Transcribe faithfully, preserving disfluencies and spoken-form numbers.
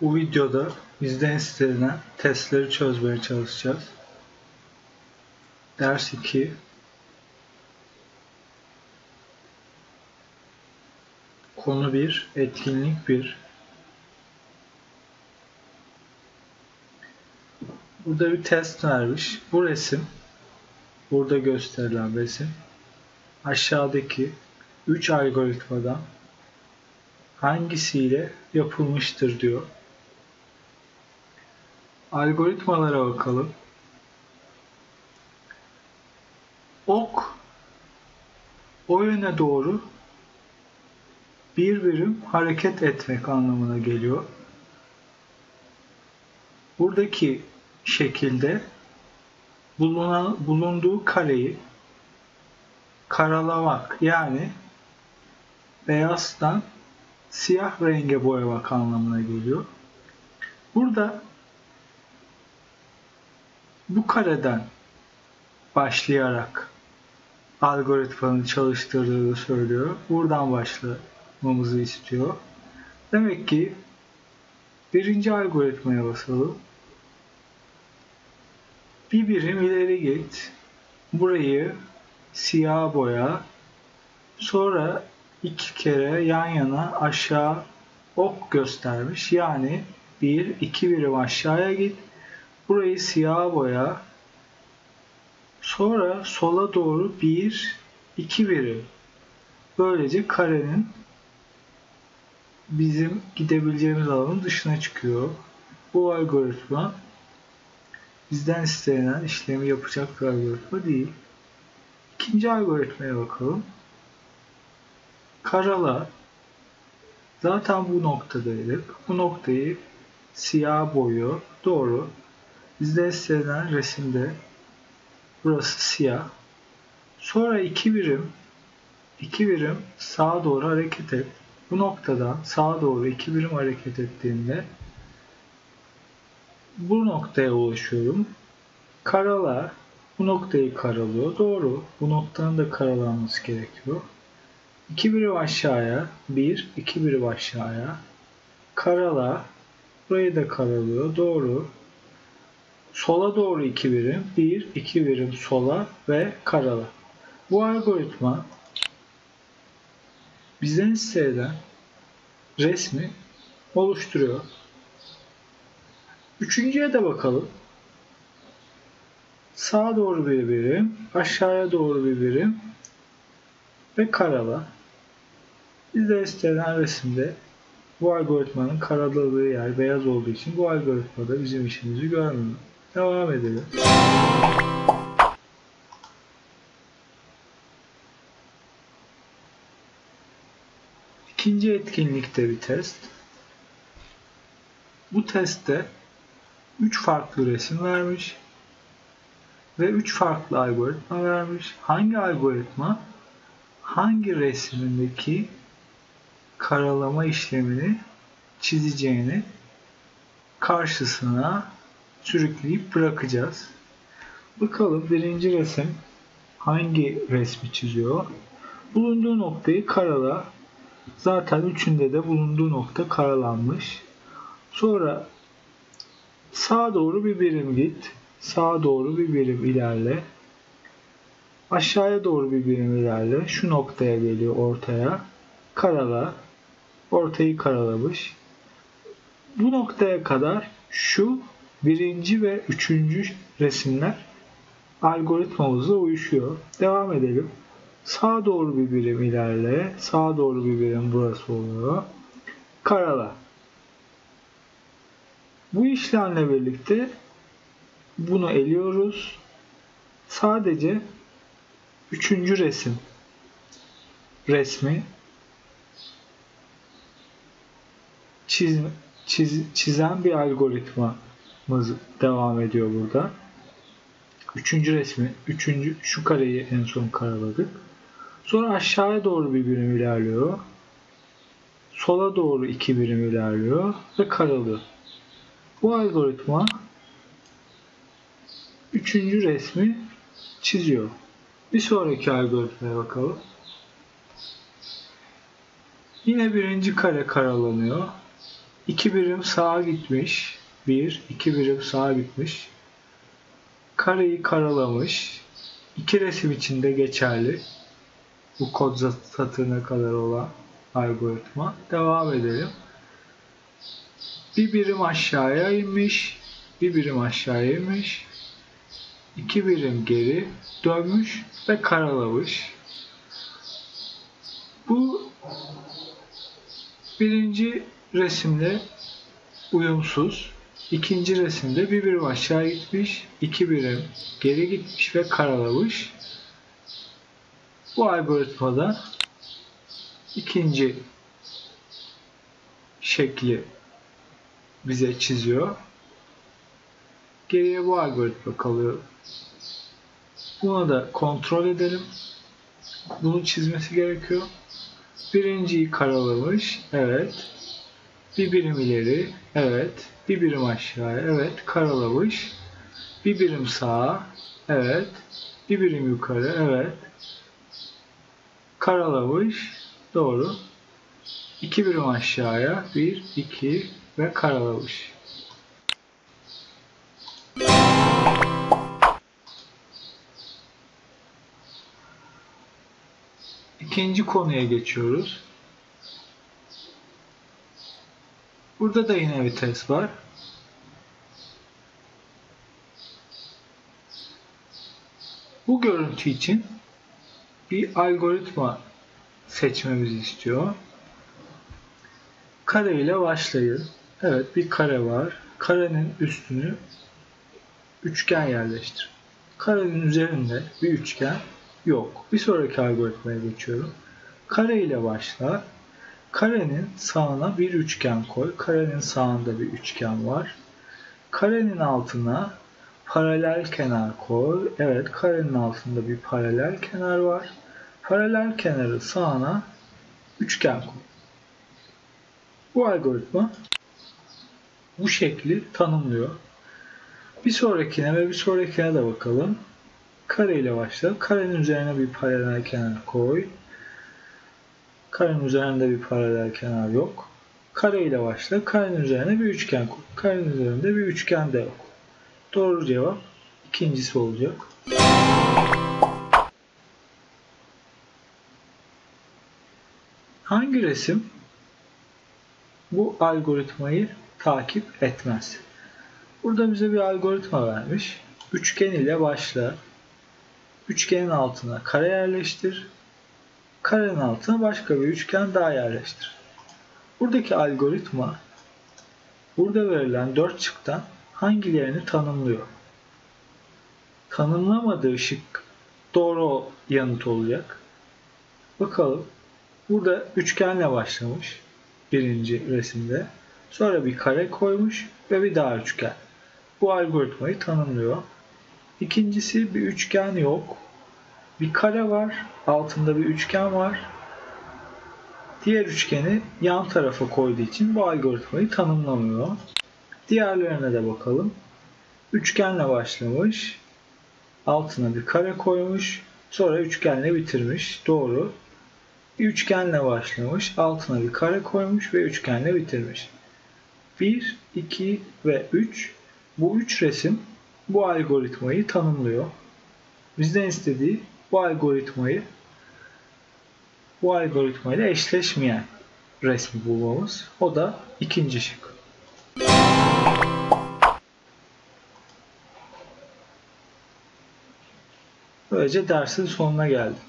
Bu videoda bizden istenilen testleri çözmeye çalışacağız. Ders iki. Konu bir, etkinlik bir. Burada bir test vermiş. Bu resim, burada gösterilen resim, aşağıdaki üç algoritmadan hangisiyle yapılmıştır diyor. Algoritmalara bakalım. Ok o yöne doğru bir birim hareket etmek anlamına geliyor. Buradaki şekilde bulunan, bulunduğu kareyi karalamak, yani beyazdan siyah renge boyamak anlamına geliyor. Burada bu kareden başlayarak algoritmanın çalıştırdığını söylüyor. Buradan başlamamızı istiyor. Demek ki birinci algoritmaya basalım. Bir birim ileri git. Burayı siyah boya. Sonra iki kere yan yana aşağı ok göstermiş. Yani bir, iki birim aşağıya git. Burayı siyah boya. Sonra sola doğru bir, iki birim. Böylece karenin bizim gidebileceğimiz alanın dışına çıkıyor. Bu algoritma bizden istenen işlemi yapacak bir algoritma değil. İkinci algoritmaya bakalım. Karala. Zaten bu noktadaydık. Bu noktayı siyah boyu. Doğru. Bizden istenen resimde burası siyah. Sonra iki birim iki birim sağa doğru hareket et. Bu noktadan sağa doğru iki birim hareket ettiğinde bu noktaya ulaşıyorum. Karala. Bu noktayı karalıyor. Doğru. Bu noktanın da karalanması gerekiyor. iki birim aşağıya. bir, iki birim aşağıya. Karala. Burayı da karalıyor. Doğru. Sola doğru iki birim. bir, iki birim sola ve karala. Bu algoritma bizden istenilen resmi oluşturuyor. Üçüncüye de bakalım. Sağa doğru bir birim, aşağıya doğru bir birim ve karala. Bizden istenen resimde bu algoritmanın karaladığı yer beyaz olduğu için bu algoritmada bizim işimizi görmüyor. Devam edelim. İkinci etkinlikte bir test. Bu testte üç farklı resim vermiş ve üç farklı algoritma vermiş. Hangi algoritma hangi resmindeki karalama işlemini çizeceğini karşısına sürükleyip bırakacağız. Bakalım birinci resim hangi resmi çiziyor? Bulunduğu noktayı karala. Zaten üçünde de bulunduğu nokta karalanmış. Sonra sağa doğru bir birim git. Sağa doğru bir birim ilerle. Aşağıya doğru bir birim ilerle. Şu noktaya geliyor, ortaya. Karala. Ortayı karalamış. Bu noktaya kadar şu birinci ve üçüncü resimler algoritmamızla uyuşuyor. Devam edelim. Sağa doğru bir birim ilerle. Sağa doğru bir birim burası oluyor. Karala. Bu işlemle birlikte bunu eliyoruz. Sadece üçüncü resim resmi çiz, çiz, çizen bir algoritmamız devam ediyor burada. Üçüncü resmi, üçüncü şu kareyi en son karaladık. Sonra aşağıya doğru bir birim ilerliyor. Sola doğru iki birim ilerliyor ve karalıyor. Bu algoritma üçüncü resmi çiziyor. Bir sonraki algoritmaya bakalım. Yine birinci kare karalanıyor. iki birim sağa gitmiş. bir, iki birim sağa gitmiş. Kareyi karalamış. İki resim içinde geçerli. Bu kod satırına kadar olan algoritma. Devam edelim. Bir birim aşağıya inmiş. Bir birim aşağıya inmiş. İki birim geri dönmüş ve karalamış. Bu birinci resimle uyumsuz. İkinci resimde bir birim aşağı gitmiş, iki birim geri gitmiş ve karalamış. Bu algoritmada ikinci şekli bize çiziyor. Geriye bu algoritma kalıyor. Buna da kontrol edelim. Bunu çizmesi gerekiyor. Birinciyi karalamış. Evet. Bir birim ileri. Evet. Bir birim aşağıya. Evet. Karalamış. Bir birim sağa. Evet. Bir birim yukarı. Evet. Karalamış. Doğru. İki birim aşağıya. Bir, iki ve karalamış. İkinci konuya geçiyoruz. Burada da yine vites var. Bu görüntü için bir algoritma seçmemizi istiyor. Kare ile başlayın. Evet, bir kare var. Karenin üstünü üçgen yerleştir. Karenin üzerinde bir üçgen yok. Bir sonraki algoritmaya geçiyorum. Kare ile başla. Karenin sağına bir üçgen koy. Karenin sağında bir üçgen var. Karenin altına paralel kenar koy. Evet, karenin altında bir paralel kenar var. Paralel kenarı sağına üçgen koy. Bu algoritma bu şekli tanımlıyor. Bir sonrakine ve bir sonrakine de bakalım. Kare ile başla. Karenin üzerine bir paralel kenar koy. Karenin üzerinde bir paralel kenar yok. Kare ile başla. Karenin üzerine bir üçgen koy. Karenin üzerinde bir üçgen de yok. Doğru cevap ikincisi olacak. Hangi resim bu algoritmayı takip etmez? Burada bize bir algoritma vermiş. Üçgen ile başla. Üçgenin altına kare yerleştir. Karenin altına başka bir üçgen daha yerleştir. Buradaki algoritma burada verilen dört şıktan hangilerini tanımlıyor? Tanımlamadığı şık doğru yanıt olacak. Bakalım. Burada üçgenle başlamış birinci resimde. Sonra bir kare koymuş ve bir daha üçgen. Bu algoritmayı tanımlıyor. İkincisi bir üçgen yok. Bir kare var. Altında bir üçgen var. Diğer üçgeni yan tarafa koyduğu için bu algoritmayı tanımlamıyor. Diğerlerine de bakalım. Üçgenle başlamış. Altına bir kare koymuş. Sonra üçgenle bitirmiş. Doğru. Bir üçgenle başlamış. Altına bir kare koymuş ve üçgenle bitirmiş. bir, iki ve üç. Bu üç resim bu algoritmayı tanımlıyor. Bizden istediği bu algoritmayı bu algoritmayla eşleşmeyen resmi bulmamız. O da ikinci şık. Böylece dersin sonuna geldik.